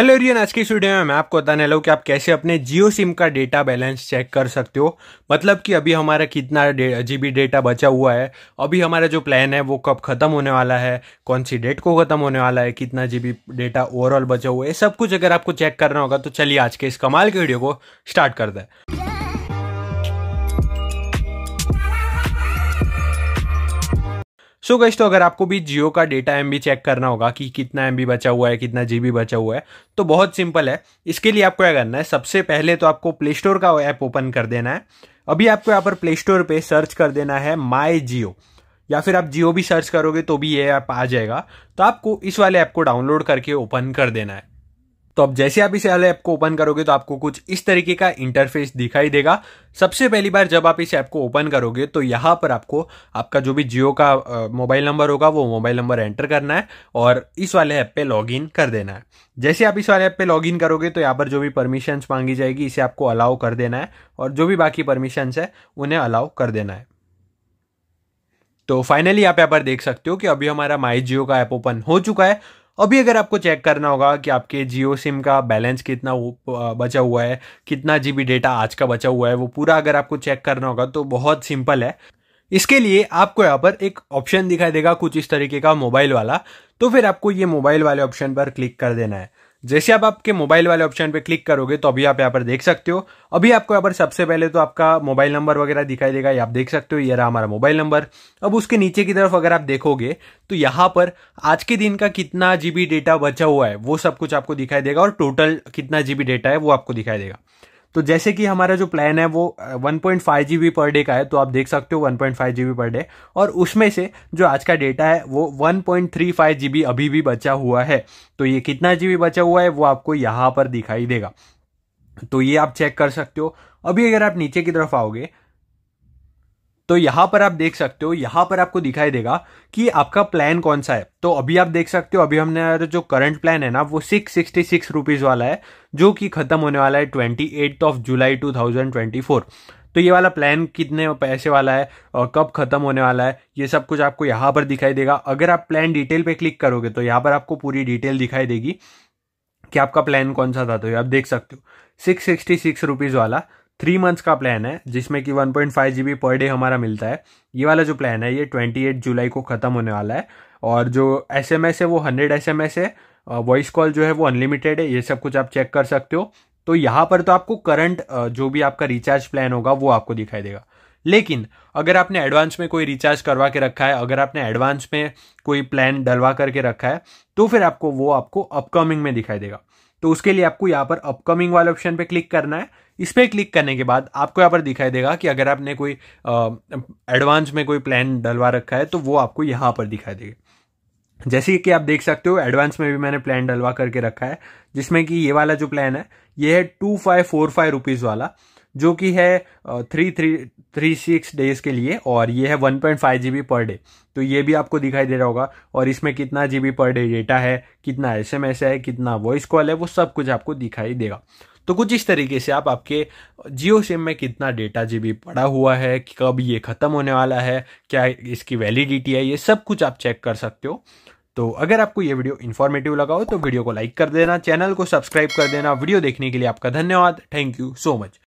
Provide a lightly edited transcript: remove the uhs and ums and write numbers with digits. Hello everyone, आज की इस वीडियो में मैं आपको बताने वाला हूं कि आप कैसे अपने जियो सिम का डेटा बैलेंस चेक कर सकते हो। मतलब कि अभी हमारा कितना जीबी डेटा बचा हुआ है, अभी हमारा जो प्लान है वो कब ख़त्म होने वाला है, कौन सी डेट को ख़त्म होने वाला है, कितना जीबी डेटा ओवरऑल बचा हुआ है, सब कुछ अगर आपको चेक करना होगा तो चलिए आज के इस कमाल के वीडियो को स्टार्ट कर दें। सो गाइस, तो अगर आपको भी जियो का डेटा एमबी चेक करना होगा कि कितना एमबी बचा हुआ है, कितना जीबी बचा हुआ है, तो बहुत सिंपल है। इसके लिए आपको क्या करना है, सबसे पहले तो आपको प्ले स्टोर का ऐप ओपन कर देना है। अभी आपको यहाँ पर प्ले स्टोर पे सर्च कर देना है माई जियो, या फिर आप जियो भी सर्च करोगे तो भी ये ऐप आ जाएगा। तो आपको इस वाले ऐप को डाउनलोड करके ओपन कर देना है। तो अब जैसे आप इस वाले ऐप को ओपन करोगे तो आपको कुछ इस तरीके का इंटरफेस दिखाई देगा। सबसे पहली बार जब आप इस ऐप को ओपन करोगे तो यहाँ पर आपको आपका जो भी जियो का मोबाइल नंबर होगा वो मोबाइल नंबर एंटर करना है और इस वाले ऐप पे लॉगिन कर देना है। जैसे आप इस वाले ऐप पे लॉगिन करोगे तो यहाँ पर जो भी परमिशंस मांगी जाएगी इसे आपको अलाउ कर देना है, और जो भी बाकी परमिशंस है उन्हें अलाउ कर देना है। तो फाइनली आप यहाँ पर देख सकते हो कि अभी हमारा माई जियो का ऐप ओपन हो चुका है। अभी अगर आपको चेक करना होगा कि आपके जियो सिम का बैलेंस कितना बचा हुआ है, कितना जीबी डेटा आज का बचा हुआ है, वो पूरा अगर आपको चेक करना होगा तो बहुत सिंपल है। इसके लिए आपको यहाँ पर एक ऑप्शन दिखाई देगा कुछ इस तरीके का मोबाइल वाला। तो फिर आपको ये मोबाइल वाले ऑप्शन पर क्लिक कर देना है। जैसे आप आपके मोबाइल वाले ऑप्शन पे क्लिक करोगे तो अभी आप यहाँ पर देख सकते हो। अभी आपको यहाँ पर सबसे पहले तो आपका मोबाइल नंबर वगैरह दिखाई देगा, आप देख सकते हो ये रहा हमारा मोबाइल नंबर। अब उसके नीचे की तरफ अगर आप देखोगे तो यहाँ पर आज के दिन का कितना जीबी डेटा बचा हुआ है वो सब कुछ आपको दिखाई देगा, और टोटल कितना जीबी डेटा है वो आपको दिखाई देगा। तो जैसे कि हमारा जो प्लान है वो 1.5 जीबी पर डे का है, तो आप देख सकते हो 1.5 जीबी पर डे, और उसमें से जो आज का डेटा है वो 1.35 जीबी अभी भी बचा हुआ है। तो ये कितना जीबी बचा हुआ है वो आपको यहाँ पर दिखाई देगा, तो ये आप चेक कर सकते हो। अभी अगर आप नीचे की तरफ आओगे तो यहाँ पर आप देख सकते हो, यहाँ पर आपको दिखाई देगा कि आपका प्लान कौन सा है। तो अभी आप देख सकते हो अभी हमने जो करंट प्लान है ना वो 666 रुपीज़ वाला है, जो कि ख़त्म होने वाला है 28 जुलाई 2024। तो ये वाला प्लान कितने पैसे वाला है और कब ख़त्म होने वाला है ये सब कुछ आपको यहाँ पर दिखाई देगा। अगर आप प्लान डिटेल पर क्लिक करोगे तो यहाँ पर आपको पूरी डिटेल दिखाई देगी कि आपका प्लान कौन सा था। तो आप देख सकते हो 666 रुपीज़ वाला 3 मंथ्स का प्लान है, जिसमें कि 1.5 जीबी पर डे हमारा मिलता है। ये वाला जो प्लान है ये 28 जुलाई को ख़त्म होने वाला है, और जो एसएमएस है वो 100 एसएमएस है, वॉइस कॉल जो है वो अनलिमिटेड है। ये सब कुछ आप चेक कर सकते हो। तो यहाँ पर तो आपको करंट जो भी आपका रिचार्ज प्लान होगा वो आपको दिखाई देगा। लेकिन अगर आपने एडवांस में कोई रिचार्ज करवा के रखा है, अगर आपने एडवांस में कोई प्लान डलवा करके रखा है, तो फिर आपको वो आपको अपकमिंग में दिखाई देगा। तो उसके लिए आपको यहाँ पर अपकमिंग वाले ऑप्शन पे क्लिक करना है। इस पर क्लिक करने के बाद आपको यहाँ पर दिखाई देगा कि अगर आपने कोई एडवांस में कोई प्लान डलवा रखा है तो वो आपको यहाँ पर दिखाई देगा। जैसे कि आप देख सकते हो एडवांस में भी मैंने प्लान डलवा करके रखा है, जिसमें कि ये वाला जो प्लान है ये है 2545 रुपीज़ वाला, जो कि है 336 डेज के लिए, और ये है 1.5 जीबी पर डे। तो ये भी आपको दिखाई दे रहा होगा, और इसमें कितना जीबी पर डे डेटा है, कितना एसएमएस है, कितना वॉइस कॉल है, वो सब कुछ आपको दिखाई देगा। तो कुछ इस तरीके से आप आपके जियो सिम में कितना डेटा जीबी पड़ा हुआ है, कब ये ख़त्म होने वाला है, क्या इसकी वैलिडिटी है, ये सब कुछ आप चेक कर सकते हो। तो अगर आपको ये वीडियो इन्फॉर्मेटिव लगा हो तो वीडियो को लाइक कर देना, चैनल को सब्सक्राइब कर देना। वीडियो देखने के लिए आपका धन्यवाद, थैंक यू सो मच।